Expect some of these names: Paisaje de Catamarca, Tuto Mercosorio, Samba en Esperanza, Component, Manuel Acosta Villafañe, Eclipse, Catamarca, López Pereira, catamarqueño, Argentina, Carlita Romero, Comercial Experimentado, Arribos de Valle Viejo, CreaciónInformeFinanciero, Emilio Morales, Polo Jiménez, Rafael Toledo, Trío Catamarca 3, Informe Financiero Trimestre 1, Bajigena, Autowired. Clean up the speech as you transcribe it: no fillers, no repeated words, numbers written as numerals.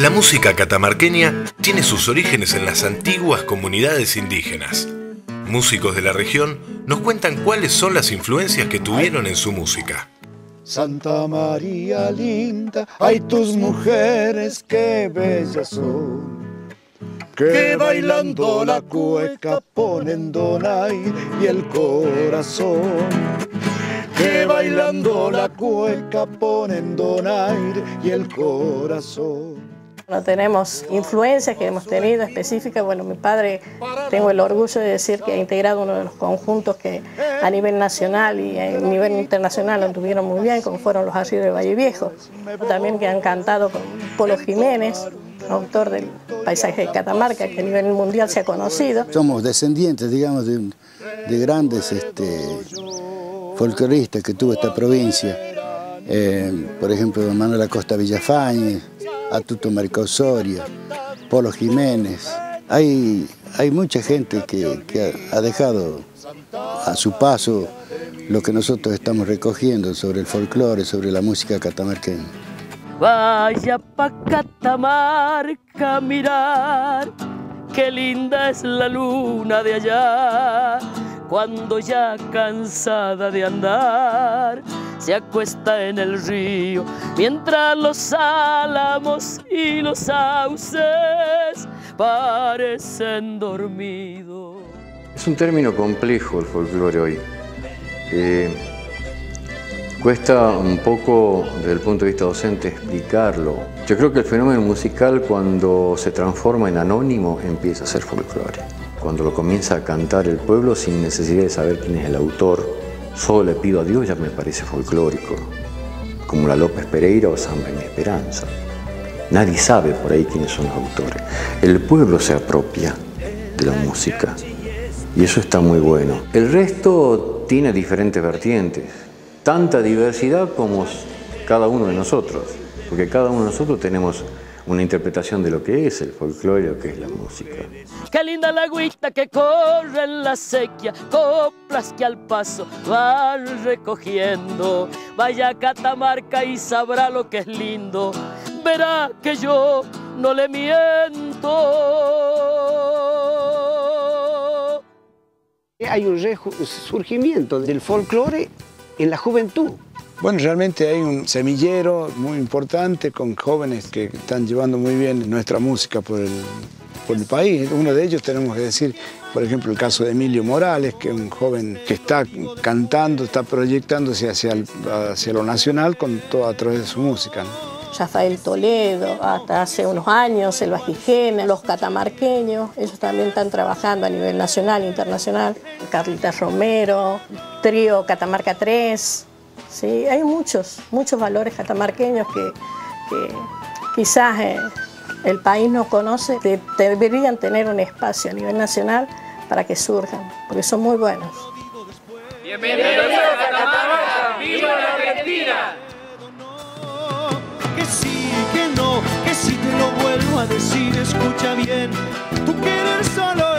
La música catamarqueña tiene sus orígenes en las antiguas comunidades indígenas. Músicos de la región nos cuentan cuáles son las influencias que tuvieron en su música. Santa María linda, ay tus mujeres qué bellas son, que bailando la cueca ponen donaire y el corazón, que bailando la cueca ponen donaire y el corazón. No tenemos influencias que hemos tenido específicas. Bueno, mi padre, tengo el orgullo de decir que ha integrado uno de los conjuntos que a nivel nacional y a nivel internacional anduvieron muy bien, como fueron los Arribos de Valle Viejo. También que han cantado con Polo Jiménez, autor del Paisaje de Catamarca, que a nivel mundial se ha conocido. Somos descendientes, digamos, de grandes folcloristas que tuvo esta provincia. Por ejemplo, Manuel Acosta Villafañe, a Tuto Mercosorio, Polo Jiménez. Hay mucha gente que ha dejado a su paso lo que nosotros estamos recogiendo sobre el folclore, sobre la música catamarqueña. Vaya pa' Catamarca a mirar, qué linda es la luna de allá, cuando ya cansada de andar, se acuesta en el río, mientras los álamos y los sauces parecen dormidos. Es un término complejo el folclore hoy. Cuesta un poco, desde el punto de vista docente, explicarlo. Yo creo que el fenómeno musical, cuando se transforma en anónimo, empieza a ser folclore. Cuando lo comienza a cantar el pueblo sin necesidad de saber quién es el autor, solo le pido a Dios, ya me parece folclórico, como la López Pereira o Samba en Esperanza. Nadie sabe por ahí quiénes son los autores. El pueblo se apropia de la música y eso está muy bueno. El resto tiene diferentes vertientes, tanta diversidad como cada uno de nosotros, porque cada uno de nosotros tenemos una interpretación de lo que es el folclore, lo que es la música. Qué linda la agüita que corre en la sequía, coplas que al paso van recogiendo. Vaya a Catamarca y sabrá lo que es lindo, verá que yo no le miento. Hay un resurgimiento del folclore en la juventud. Bueno, realmente hay un semillero muy importante con jóvenes que están llevando muy bien nuestra música por el país. Uno de ellos tenemos que decir, por ejemplo, el caso de Emilio Morales, que es un joven que está cantando, está proyectándose hacia lo nacional con todo a través de su música, ¿no? Rafael Toledo, hasta hace unos años, el Bajigena, los catamarqueños, ellos también están trabajando a nivel nacional e internacional. Carlita Romero, Trío Catamarca 3. Sí, hay muchos valores catamarqueños que quizás el país no conoce, que deberían tener un espacio a nivel nacional para que surjan, porque son muy buenos. ¡Bienvenidos a Catamarca! ¡Viva la Argentina! Que sí te lo vuelvo a decir, escucha bien, tú quieres solo.